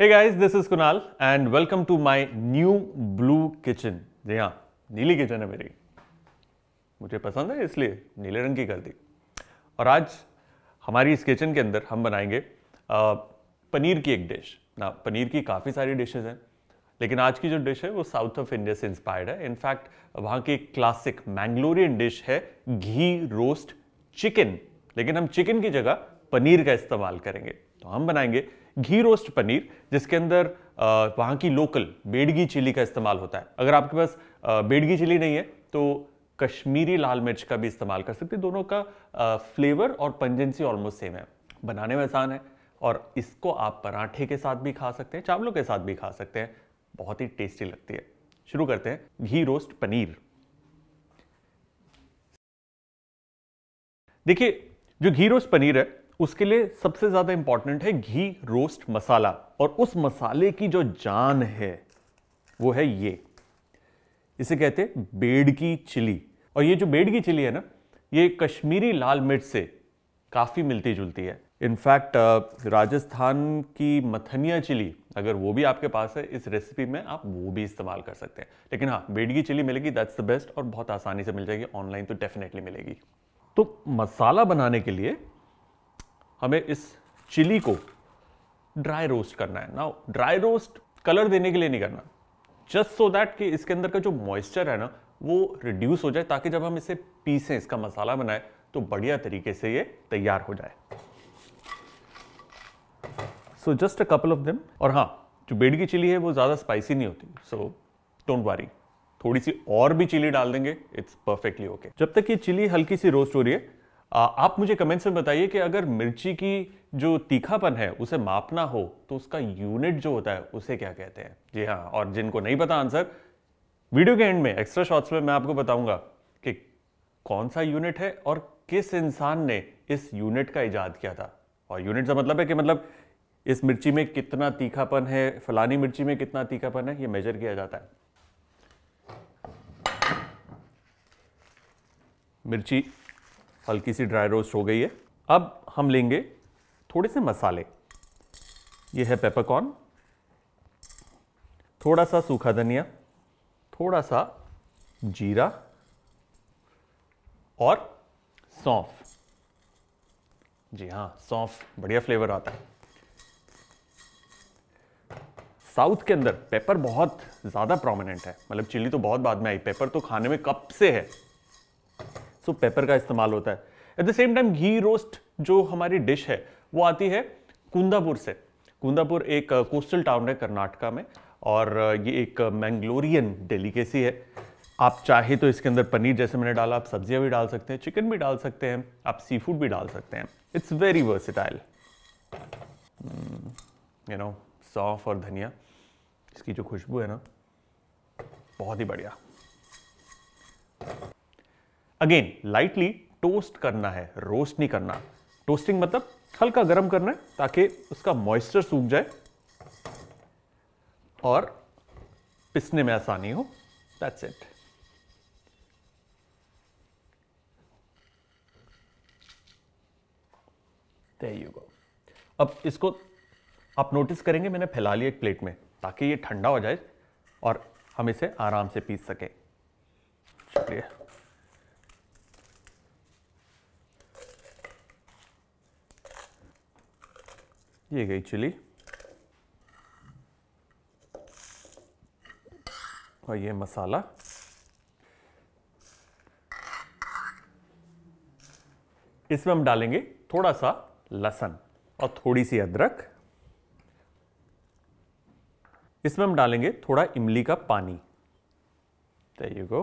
Hey guys, this is Kunal and welcome to my new blue kitchen. जी हाँ, नीली kitchen है मेरी, मुझे पसंद है इसलिए नीले रंग की कर दी। और आज हमारी इस किचन के अंदर हम बनाएंगे पनीर की एक डिश ना। पनीर की काफ़ी सारी डिशेज हैं, लेकिन आज की जो डिश है वो साउथ ऑफ इंडिया से इंस्पायर्ड है। इनफैक्ट वहाँ की एक क्लासिक मैंगलोरियन डिश है घी रोस्ट चिकन, लेकिन हम चिकन की जगह पनीर का इस्तेमाल करेंगे। तो हम बनाएंगे घी रोस्ट पनीर, जिसके अंदर वहाँ की लोकल बेडगी चिल्ली का इस्तेमाल होता है। अगर आपके पास बेडगी चिल्ली नहीं है तो कश्मीरी लाल मिर्च का भी इस्तेमाल कर सकते हैं। दोनों का फ्लेवर और पंजेंसी ऑलमोस्ट सेम है, बनाने में आसान है और इसको आप पराठे के साथ भी खा सकते हैं, चावलों के साथ भी खा सकते हैं, बहुत ही टेस्टी लगती है। शुरू करते हैं घी रोस्ट पनीर। देखिए, जो घी रोस्ट पनीर है उसके लिए सबसे ज़्यादा इंपॉर्टेंट है घी रोस्ट मसाला, और उस मसाले की जो जान है वो है ये, इसे कहते हैं बेडगी चिल्ली। और ये जो बेडगी चिल्ली है ना, ये कश्मीरी लाल मिर्च से काफ़ी मिलती जुलती है। इनफैक्ट राजस्थान की मथनिया चिली, अगर वो भी आपके पास है इस रेसिपी में, आप वो भी इस्तेमाल कर सकते हैं। लेकिन हाँ, बेडगी चिली मिलेगी, दैट्स द बेस्ट, और बहुत आसानी से मिल जाएगी, ऑनलाइन तो डेफिनेटली मिलेगी। तो मसाला बनाने के लिए हमें इस चिली को ड्राई रोस्ट करना है। नाउ ड्राई रोस्ट कलर देने के लिए नहीं करना, जस्ट सो दैट कि इसके अंदर का जो मॉइस्चर है ना वो रिड्यूस हो जाए, ताकि जब हम इसे पीसें, इसका मसाला बनाए, तो बढ़िया तरीके से ये तैयार हो जाए। So just a couple of them. और हाँ, जो बेडगी चिली है वो ज़्यादा स्पाइसी नहीं होती, सो डोंट वरी, थोड़ी सी और भी चिली डाल देंगे, इट्स परफेक्टली ओके। जब तक ये चिली हल्की सी रोस्ट हो रही है, आप मुझे कमेंट्स में बताइए कि अगर मिर्ची की जो तीखापन है उसे मापना हो तो उसका यूनिट जो होता है उसे क्या कहते हैं। जी हाँ, और जिनको नहीं पता आंसर, वीडियो के एंड में एक्स्ट्रा शॉट्स में मैं आपको बताऊंगा कि कौन सा यूनिट है और किस इंसान ने इस यूनिट का इजाद किया था। और यूनिट का मतलब है कि मतलब इस मिर्ची में कितना तीखापन है, फलानी मिर्ची में कितना तीखापन है, ये मेजर किया जाता है। मिर्ची हल्की सी ड्राई रोस्ट हो गई है। अब हम लेंगे थोड़े से मसाले, ये है पेपरकॉर्न, थोड़ा सा सूखा धनिया, थोड़ा सा जीरा और सौंफ। जी हाँ, सौंफ बढ़िया फ्लेवर आता है। साउथ के अंदर पेपर बहुत ज़्यादा प्रोमिनेंट है, मतलब चिल्ली तो बहुत बाद में आई, पेपर तो खाने में कब से है, सो पेपर का इस्तेमाल होता है। At the same time ghee roast जो हमारी डिश है वो आती है कुंदापुर से। कुंदापुर एक कोस्टल टाउन है कर्नाटका में, और ये एक मैंगलोरियन डेलिकेसी है। आप चाहे तो इसके अंदर पनीर जैसे मैंने डाला, आप सब्जियां भी डाल सकते हैं, चिकन भी डाल सकते हैं, आप सी फूड भी डाल सकते हैं। It's very versatile, you know. सौंफ और धनिया, इसकी जो खुशबू है ना, बहुत ही बढ़िया। अगेन लाइटली टोस्ट करना है, रोस्ट नहीं करना। टोस्टिंग मतलब हल्का गर्म करना है ताकि उसका मॉइस्चर सूख जाए और पिसने में आसानी हो, that's it. There you go. अब इसको आप नोटिस करेंगे मैंने फैला लिया एक प्लेट में, ताकि ये ठंडा हो जाए और हम इसे आराम से पीस सकें। चलिए, ये गई चिली और ये मसाला। इसमें हम डालेंगे थोड़ा सा लहसुन और थोड़ी सी अदरक। इसमें हम डालेंगे थोड़ा इमली का पानी, देयर यू गो।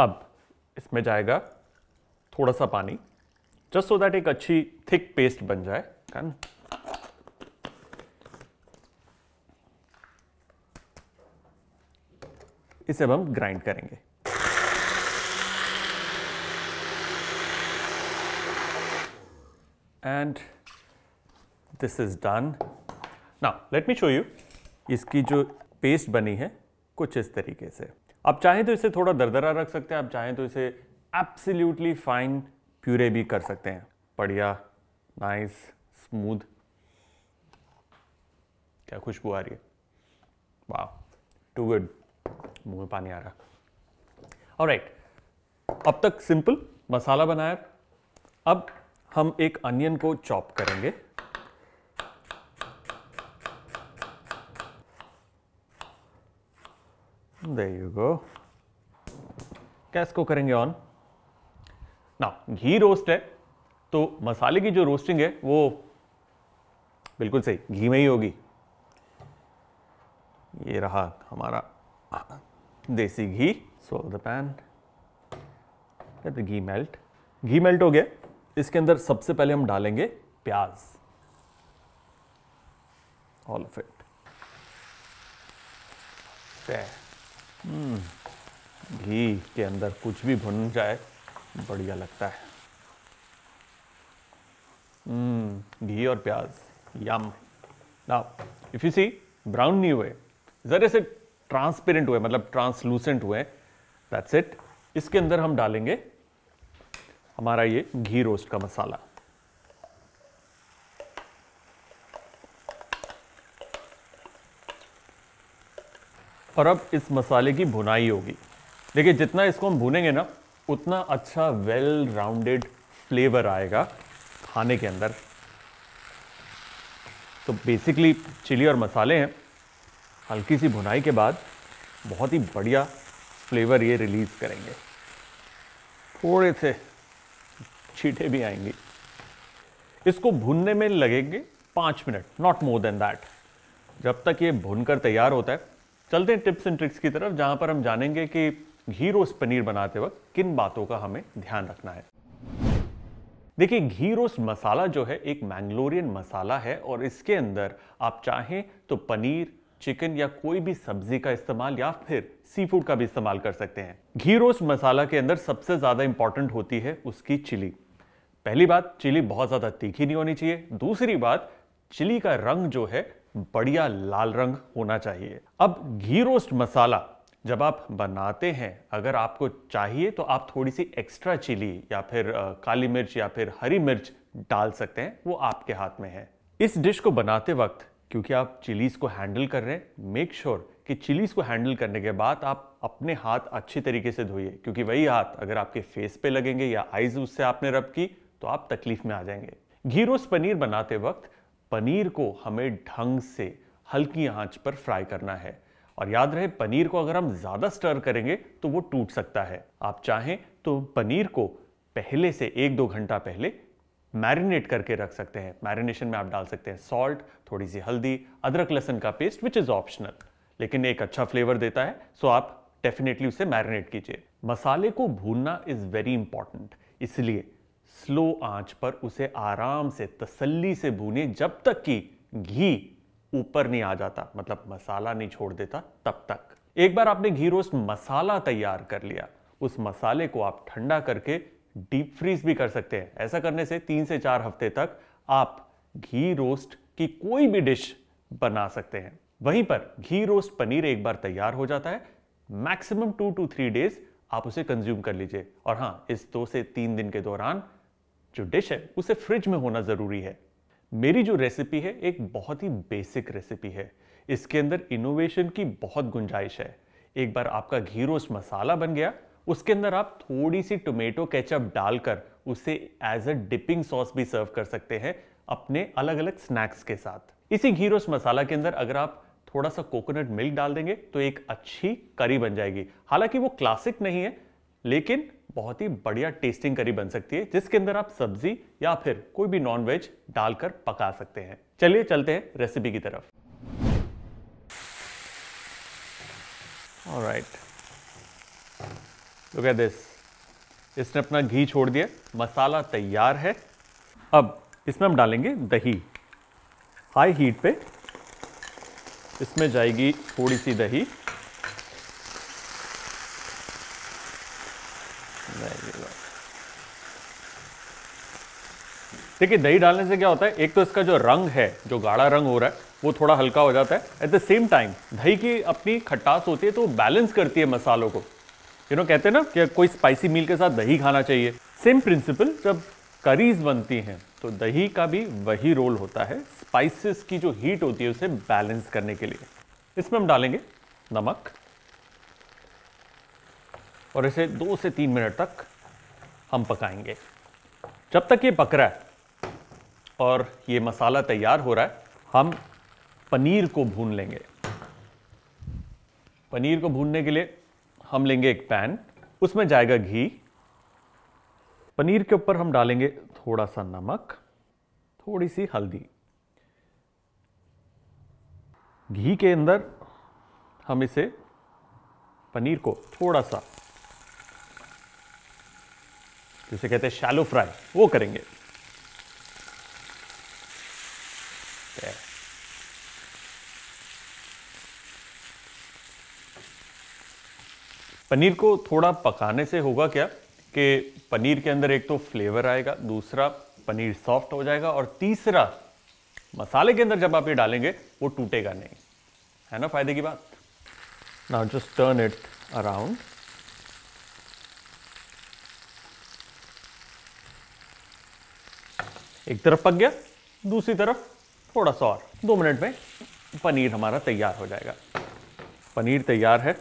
अब इसमें जाएगा थोड़ा सा पानी, जस्ट सो दैट एक अच्छी थिक पेस्ट बन जाए। इसे अब हम ग्राइंड करेंगे। And this is done. Now let me show you, इसकी जो पेस्ट बनी है कुछ इस तरीके से। आप चाहें तो इसे थोड़ा दरदरा रख सकते हैं, आप चाहें तो इसे एब्सोल्युटली फाइन प्यूरे भी कर सकते हैं। बढ़िया, नाइस, स्मूथ। क्या खुशबू आ रही है, वाह टू गुड, मुँह में पानी आ रहा। ऑलराइट, अब तक सिंपल मसाला बनाया, अब हम एक अनियन को चॉप करेंगे। There you go. गैस को करेंगे ऑन। नाउ घी रोस्ट है तो मसाले की जो रोस्टिंग है वो बिल्कुल सही घी में ही होगी। ये रहा हमारा देसी घी। So the pan, let the ghee melt. घी मेल्ट हो गया, इसके अंदर सबसे पहले हम डालेंगे प्याज, ऑल ऑफ इट। घी के अंदर कुछ भी भुन जाए बढ़िया लगता है। घी और प्याज, yum. Now if you see, brown नहीं हुए, जरा से ट्रांसपेरेंट हुए, मतलब ट्रांसलूसेंट हुए, दैट्स इट। इसके अंदर हम डालेंगे हमारा ये घी रोस्ट का मसाला। और अब इस मसाले की भुनाई होगी। देखिए जितना इसको हम भुनेंगे ना उतना अच्छा वेल राउंडेड फ्लेवर आएगा खाने के अंदर। तो बेसिकली चिली और मसाले हैं, हल्की सी भुनाई के बाद बहुत ही बढ़िया फ्लेवर ये रिलीज़ करेंगे। थोड़े से छींटे भी आएंगी। इसको भुनने में लगेंगे 5 minute, not more than that. जब तक ये भुनकर तैयार होता है चलते हैं टिप्स एंड ट्रिक्स की तरफ, जहां पर हम जानेंगे कि घी रोस्ट पनीर बनाते वक्त किन बातों का हमें ध्यान रखना है। देखिए घी रोस्ट मसाला जो है एक मैंगलोरियन मसाला है, और इसके अंदर आप चाहें तो पनीर, चिकन या कोई भी सब्जी का इस्तेमाल या फिर सी फूड का भी इस्तेमाल कर सकते हैं। घी रोस्ट मसाला के अंदर सबसे ज़्यादा इंपॉर्टेंट होती है उसकी चिली। पहली बात, चिली बहुत ज़्यादा तीखी नहीं होनी चाहिए। दूसरी बात, चिली का रंग जो है बढ़िया लाल रंग होना चाहिए। अब घी रोस्ट मसाला जब आप बनाते हैं, अगर आपको चाहिए तो आप थोड़ी सी एक्स्ट्रा चिली या फिर काली मिर्च या फिर हरी मिर्च डाल सकते हैं, वो आपके हाथ में है। इस डिश को बनाते वक्त क्योंकि आप चिलीज को हैंडल कर रहे हैं, मेक श्योर कि चिलीज को हैंडल करने के बाद आप अपने हाथ अच्छी तरीके से धोइए, क्योंकि वही हाथ अगर आपके फेस पे लगेंगे या आईज उससे आपने रब की तो आप तकलीफ में आ जाएंगे। घी रोस्ट पनीर बनाते वक्त पनीर को हमें ढंग से हल्की आंच पर फ्राई करना है, और याद रहे पनीर को अगर हम ज़्यादा स्टर करेंगे तो वो टूट सकता है। आप चाहें तो पनीर को पहले से 1-2 घंटा पहले मैरिनेट करके रख सकते हैं। मैरिनेशन में आप डाल सकते हैं सॉल्ट, थोड़ी सी हल्दी, अदरक लहसुन का पेस्ट, विच इज़ ऑप्शनल, लेकिन एक अच्छा फ्लेवर देता है, सो आप डेफिनेटली उसे मैरिनेट कीजिए। मसाले को भूनना इज़ वेरी इंपॉर्टेंट, इसलिए स्लो आंच पर उसे आराम से तसल्ली से भूने जब तक कि घी ऊपर नहीं आ जाता, मतलब मसाला नहीं छोड़ देता तब तक। एक बार आपने घी रोस्ट मसाला तैयार कर लिया, उस मसाले को आप ठंडा करके डीप फ्रीज भी कर सकते हैं। ऐसा करने से 3 से 4 हफ्ते तक आप घी रोस्ट की कोई भी डिश बना सकते हैं। वहीं पर घी रोस्ट पनीर एक बार तैयार हो जाता है, मैक्सिमम 2 to 3 डेज आप उसे कंज्यूम कर लीजिए। और हाँ, इस 2 से 3 दिन के दौरान जो डिश है उसे फ्रिज में होना ज़रूरी है। मेरी जो रेसिपी है एक बहुत ही बेसिक रेसिपी है, इसके अंदर इनोवेशन की बहुत गुंजाइश है। एक बार आपका घी रोस्ट मसाला बन गया, उसके अंदर आप थोड़ी सी टोमेटो केचप डालकर उसे एज अ डिपिंग सॉस भी सर्व कर सकते हैं अपने अलग अलग स्नैक्स के साथ। इसी घी रोस्ट मसाला के अंदर अगर आप थोड़ा सा कोकोनट मिल्क डाल देंगे तो एक अच्छी करी बन जाएगी। हालांकि वो क्लासिक नहीं है, लेकिन बहुत ही बढ़िया टेस्टिंग करी बन सकती है, जिसके अंदर आप सब्जी या फिर कोई भी नॉनवेज डालकर पका सकते हैं। चलिए चलते हैं रेसिपी की तरफ। ऑलराइट, लुक एट दिस, इसने अपना घी छोड़ दिया, मसाला तैयार है। अब इसमें हम डालेंगे दही। हाई हीट पे इसमें जाएगी थोड़ी सी दही। देखिए दही डालने से क्या होता है, एक तो इसका जो रंग है, जो गाढ़ा रंग हो रहा है, वो थोड़ा हल्का हो जाता है। एट द सेम टाइम दही की अपनी खट्टास होती है, तो बैलेंस करती है मसालों को। यू नो, कहते हैं ना कि कोई स्पाइसी मील के साथ दही खाना चाहिए। सेम प्रिंसिपल, जब करीज बनती हैं तो दही का भी वही रोल होता है स्पाइसेस की जो हीट होती है उसे बैलेंस करने के लिए। इसमें हम डालेंगे नमक और इसे 2 से 3 मिनट तक हम पकाएंगे। जब तक ये पक रहा है और ये मसाला तैयार हो रहा है हम पनीर को भून लेंगे। पनीर को भूनने के लिए हम लेंगे एक पैन, उसमें जाएगा घी, पनीर के ऊपर हम डालेंगे थोड़ा सा नमक, थोड़ी सी हल्दी। घी के अंदर हम इसे पनीर को थोड़ा सा जिसे कहते हैं शैलो फ्राई वो करेंगे। पनीर को थोड़ा पकाने से होगा क्या कि पनीर के अंदर एक तो फ्लेवर आएगा, दूसरा पनीर सॉफ्ट हो जाएगा और तीसरा मसाले के अंदर जब आप ये डालेंगे वो टूटेगा नहीं, है ना फायदे की बात। Now just turn it around. एक तरफ पक गया, दूसरी तरफ थोड़ा सा और। 2 मिनट में पनीर हमारा तैयार हो जाएगा। पनीर तैयार है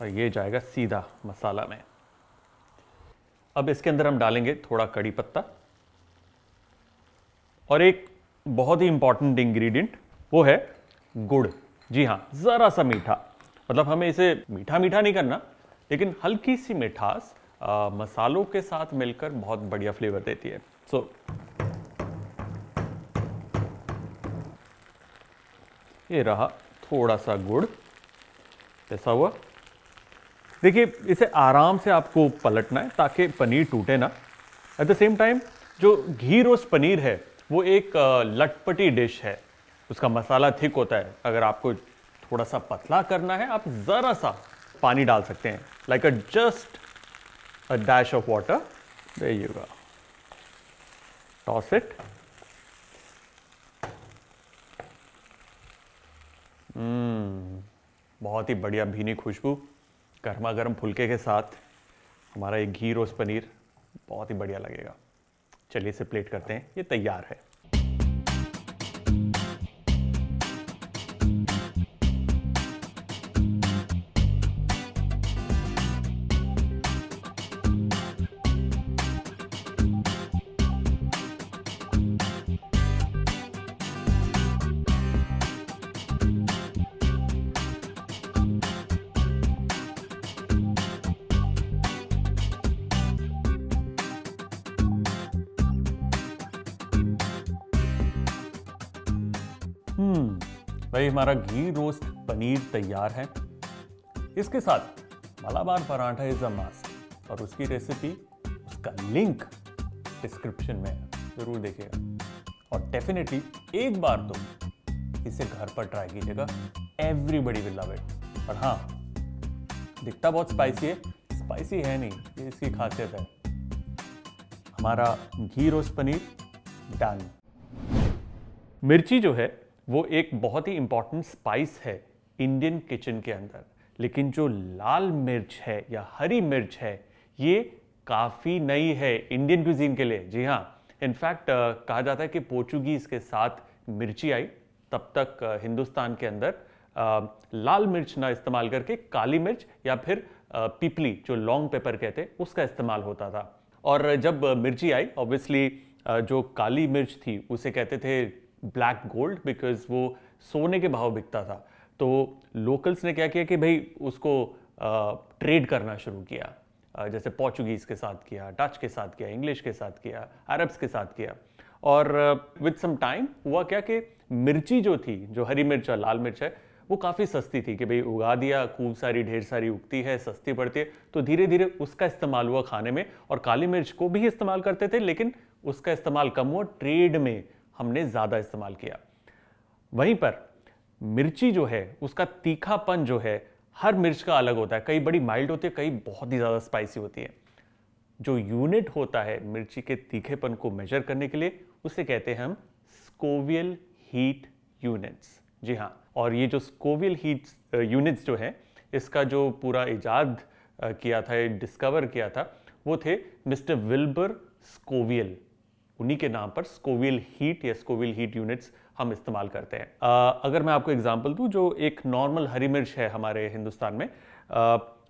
और ये जाएगा सीधा मसाला में। अब इसके अंदर हम डालेंगे थोड़ा कड़ी पत्ता और एक बहुत ही इंपॉर्टेंट इंग्रेडिएंट वो है गुड़। जी हाँ, ज़रा सा मीठा, मतलब हमें इसे मीठा मीठा नहीं करना लेकिन हल्की सी मिठास मसालों के साथ मिलकर बहुत बढ़िया फ्लेवर देती है। सो ये रहा थोड़ा सा गुड़ ऐसा हुआ। देखिए इसे आराम से आपको पलटना है ताकि पनीर टूटे ना। एट द सेम टाइम जो घी रोस्ट पनीर है वो एक लटपटी डिश है, उसका मसाला थिक होता है। अगर आपको थोड़ा सा पतला करना है आप ज़रा सा पानी डाल सकते हैं, like a just a dash of water. There you go, toss it. बहुत ही बढ़िया भीनी खुशबू, गर्मा गर्म फुलके के साथ हमारा ये घी रोस्ट पनीर बहुत ही बढ़िया लगेगा। चलिए इसे प्लेट करते हैं, ये तैयार है। भाई हमारा घी रोस्ट पनीर तैयार है। इसके साथ Malabar paratha is a must और उसकी रेसिपी, उसका लिंक डिस्क्रिप्शन में है, जरूर देखिएगा। और डेफिनेटली एक बार तो इसे घर पर ट्राई कीजिएगा, एवरीबडी विल लव इट। और हाँ, दिखता बहुत स्पाइसी है नहीं, ये इसकी खासियत है। हमारा घी रोस्ट पनीर डन। मिर्ची जो है वो एक बहुत ही इम्पॉर्टेंट स्पाइस है इंडियन किचन के अंदर, लेकिन जो लाल मिर्च है या हरी मिर्च है ये काफ़ी नई है इंडियन क्यूजीन के लिए। जी हाँ, इनफैक्ट कहा जाता है कि पोर्चुगीज़ के साथ मिर्ची आई, तब तक हिंदुस्तान के अंदर लाल मिर्च ना इस्तेमाल करके काली मिर्च या फिर पिपली जो लॉन्ग पेपर कहते हैं उसका इस्तेमाल होता था। और जब मिर्ची आई ऑब्वियसली जो काली मिर्च थी उसे कहते थे ब्लैक गोल्ड, बिकॉज वो सोने के भाव बिकता था। तो लोकल्स ने क्या किया कि भाई उसको ट्रेड करना शुरू किया, जैसे पोर्चुगीज़ के साथ किया, डच के साथ किया, इंग्लिश के साथ किया, अरब्स के साथ किया। और विद सम टाइम हुआ क्या कि मिर्ची जो थी, जो हरी मिर्च और लाल मिर्च है वो काफ़ी सस्ती थी कि भाई उगा दिया, खूब सारी ढेर सारी उगती है, सस्ती पड़ती है, तो धीरे धीरे उसका इस्तेमाल हुआ खाने में। और काली मिर्च को भी इस्तेमाल करते थे लेकिन उसका इस्तेमाल कम हुआ, ट्रेड में हमने ज़्यादा इस्तेमाल किया। वहीं पर मिर्ची जो है उसका तीखापन जो है हर मिर्च का अलग होता है, कई बड़ी माइल्ड होती है, कई बहुत ही ज़्यादा स्पाइसी होती है। जो यूनिट होता है मिर्ची के तीखेपन को मेजर करने के लिए उसे कहते हैं हम स्कोवियल हीट यूनिट्स। जी हाँ, और ये जो स्कोवियल हीट यूनिट्स जो है इसका जो पूरा इजाद किया था, डिस्कवर किया था वो थे मिस्टर विल्बर स्कोविल। उन्हीं के नाम पर स्कोविल हीट या स्कोविल हीट यूनिट्स हम इस्तेमाल करते हैं। अगर मैं आपको एग्जांपल दूं, जो एक नॉर्मल हरी मिर्च है हमारे हिंदुस्तान में,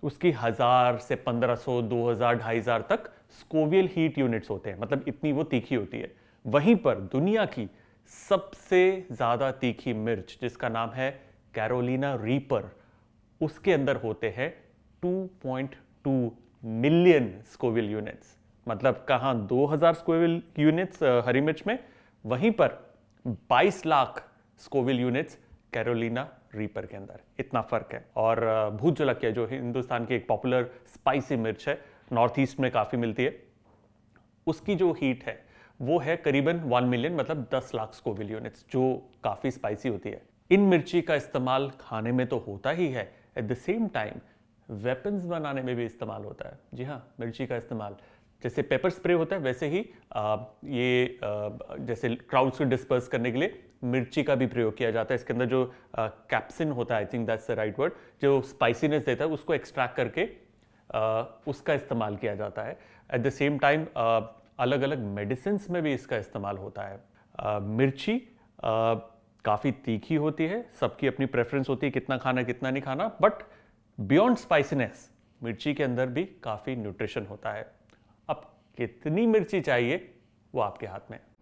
उसकी 1000 से 1500, 2000, 2500 तक स्कोविल हीट यूनिट्स होते हैं, मतलब इतनी वो तीखी होती है। वहीं पर दुनिया की सबसे ज़्यादा तीखी मिर्च, जिसका नाम है कैरोलिना रीपर, उसके अंदर होते हैं 2.2 मिलियन स्कोविल यूनिट्स। मतलब कहाँ 2000 स्कोविल यूनिट्स हरी मिर्च में, वहीं पर 22 lakh Scoville units Carolina Reaper के अंदर। इतना फ़र्क है। और भूत जोलकिया, जो हिंदुस्तान की एक पॉपुलर स्पाइसी मिर्च है, नॉर्थ ईस्ट में काफ़ी मिलती है, उसकी जो हीट है वो है करीबन 1 मिलियन, मतलब 10 लाख स्कोविल यूनिट्स, जो काफ़ी स्पाइसी होती है। इन मिर्ची का इस्तेमाल खाने में तो होता ही है, at the same time weapons बनाने में भी इस्तेमाल होता है। जी हाँ, मिर्ची का इस्तेमाल जैसे पेपर स्प्रे होता है, वैसे ही जैसे क्राउड्स को डिस्पर्स करने के लिए मिर्ची का भी प्रयोग किया जाता है। इसके अंदर जो कैप्सिन होता है, I think that's the right word, जो स्पाइसीनेस देता है, उसको एक्सट्रैक्ट करके उसका इस्तेमाल किया जाता है। एट द सेम टाइम अलग अलग मेडिसिन्स में भी इसका इस्तेमाल होता है। मिर्ची काफ़ी तीखी होती है, सबकी अपनी प्रेफरेंस होती है कितना खाना कितना नहीं खाना, बट बियॉन्ड स्पाइसीनेस मिर्ची के अंदर भी काफ़ी न्यूट्रिशन होता है। अब कितनी मिर्ची चाहिए वो आपके हाथ में है।